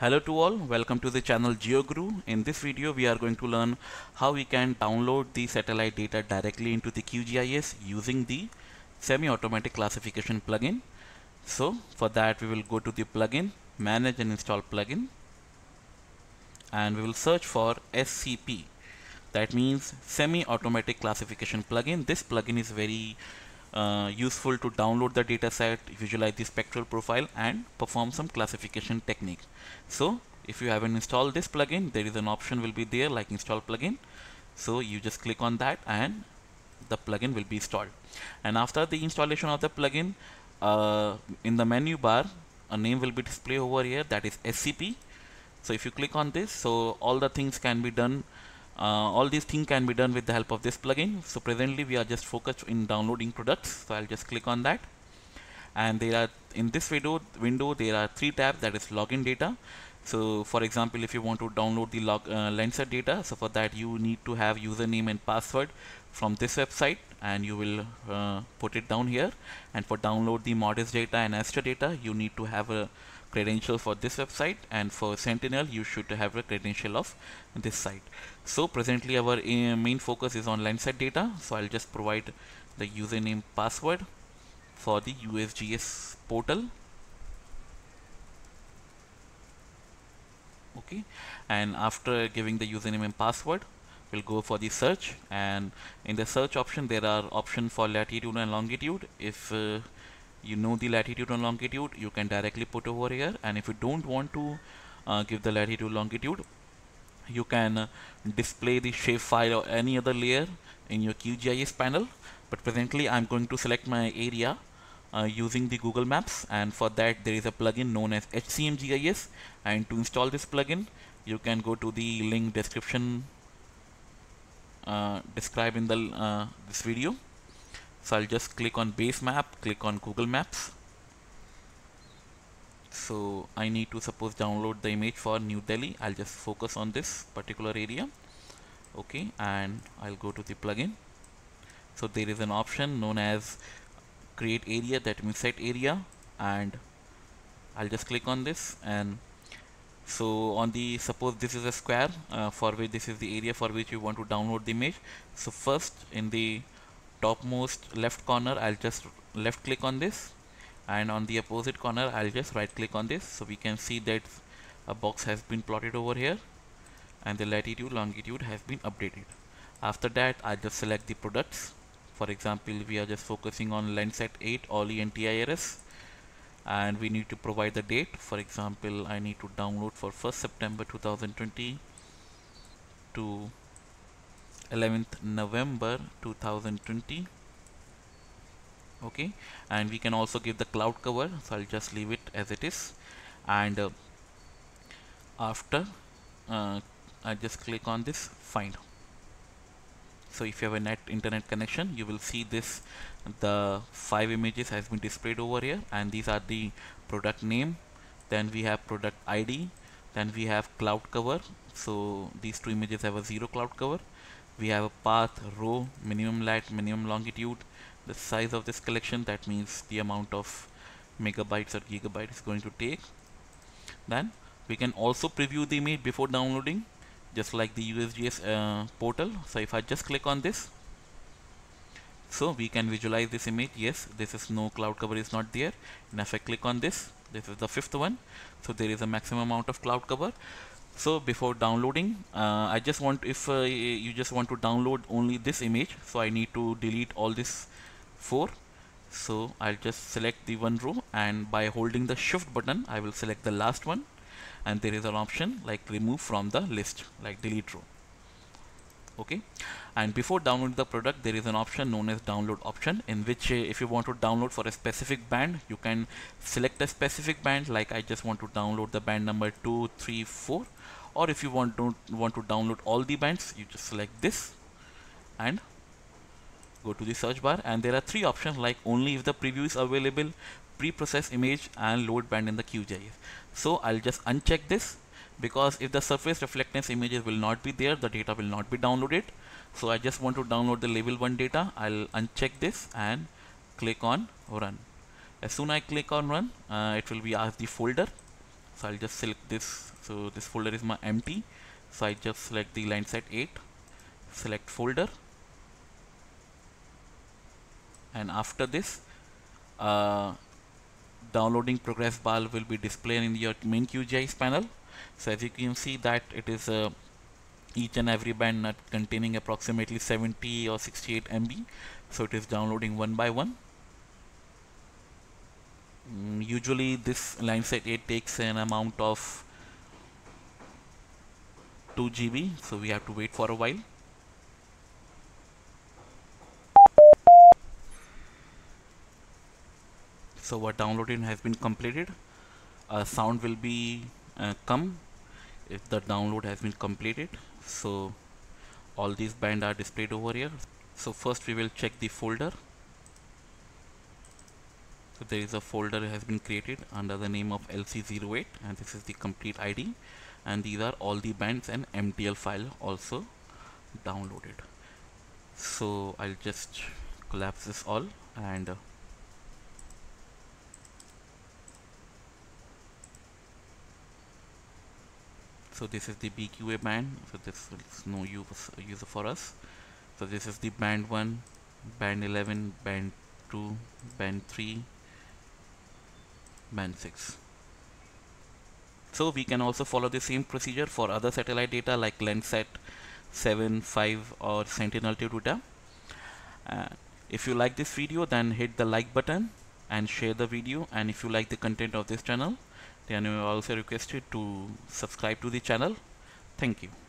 Hello to all, welcome to the channel GeoGuru. In this video we are going to learn how we can download the satellite data directly into the QGIS using the Semi-Automatic Classification Plugin. So for that we will go to the plugin, manage and install plugin, and we will search for SCP, that means Semi-Automatic Classification Plugin. This plugin is very useful to download the data set, visualize the spectral profile and perform some classification technique. So if you haven't installed this plugin, there is an option will be there like install plugin. So you just click on that and the plugin will be installed. And after the installation of the plugin, in the menu bar a name will be displayed over here, that is SCP. So if you click on this, so all the things can be done. All these things can be done with the help of this plugin. So presently we are just focused in downloading products. So I'll just click on that. And there are, in this window there are three tabs, that is login data. So for example, if you want to download the Landsat data, so for that you need to have username and password from this website, and you will put it down here. And for download the MODIS data and ASTER data, you need to have a credential for this website, and for Sentinel you should have a credential of this site. So presently our main focus is on Landsat data, so I'll just provide the username password for the USGS portal. Okay, and after giving the username and password, we'll go for the search, and in the search option there are options for latitude and longitude. If you know the latitude and longitude, you can directly put over here, and if you don't want to give the latitude longitude, you can display the shapefile or any other layer in your QGIS panel. But presently I'm going to select my area using the Google Maps, and for that there is a plugin known as HCMGIS, and to install this plugin you can go to the link description described in the this video. So I'll just click on base map, click on Google Maps. So I need to suppose download the image for New Delhi. I'll just focus on this particular area. Okay, and I'll go to the plugin. So there is an option known as create area, that means set area, and I'll just click on this. And so on the, suppose this is a square for which this is the area for which you want to download the image. So first in the topmost left corner, I'll just left click on this, and on the opposite corner I'll just right click on this. So we can see that a box has been plotted over here and the latitude longitude has been updated. After that I just select the products. For example, we are just focusing on Landsat 8 OLI and TIRS, and we need to provide the date. For example, I need to download for 1st September 2020 to 11th November 2020. Okay, and we can also give the cloud cover, so I'll just leave it as it is. And after I just click on this find. So if you have a internet connection, you will see this, the 5 images has been displayed over here, and these are the product name, then we have product ID, then we have cloud cover. So these 2 images have a 0 cloud cover. We have a path, row, minimum lat, minimum longitude, the size of this collection, that means the amount of megabytes or gigabytes is going to take. Then we can also preview the image before downloading, just like the USGS portal. So if I just click on this, so we can visualize this image. Yes, this is no cloud cover is not there, and if I click on this, this is the 5th one. So there is a maximum amount of cloud cover. So before downloading, I just want, if you just want to download only this image, so I need to delete all this 4. So I'll just select the one row, and by holding the shift button I will select the last one, and there is an option like remove from the list, like delete row. Okay, and before downloading the product there is an option known as download option, in which if you want to download for a specific band, you can select a specific band, like I just want to download the band number 2, 3, 4, or if you don't want to download all the bands, you just select this and go to the search bar. And there are 3 options, like only if the preview is available, pre-process image, and load band in the QGIS. So I'll just uncheck this, because if the surface reflectance images will not be there, the data will not be downloaded. So I just want to download the level 1 data. I'll uncheck this and click on run. As soon as I click on run, it will be asked the folder. So I'll just select this. So this folder is my empty. So I just select the Landsat 8, select folder, and after this downloading progress bar will be displayed in your main QGIS panel. So as you can see that it is each and every band nut containing approximately 70 or 68 MB. So it is downloading one by one. Usually this Landsat 8 takes an amount of 2 GB, so we have to wait for a while. So our downloading has been completed. A sound will be come if the download has been completed. So all these bands are displayed over here. So first we will check the folder. So there is a folder has been created under the name of LC08, and this is the complete ID, and these are all the bands and MTL file also downloaded. So I'll just collapse this all and so this is the BQA band, so this is no use for us. So this is the band 1, band 11, band 2, band 3, band 6. So we can also follow the same procedure for other satellite data like Landsat 7, 5 or Sentinel-2 data. If you like this video, then hit the like button and share the video, and if you like the content of this channel, then you are also requested to subscribe to the channel. Thank you.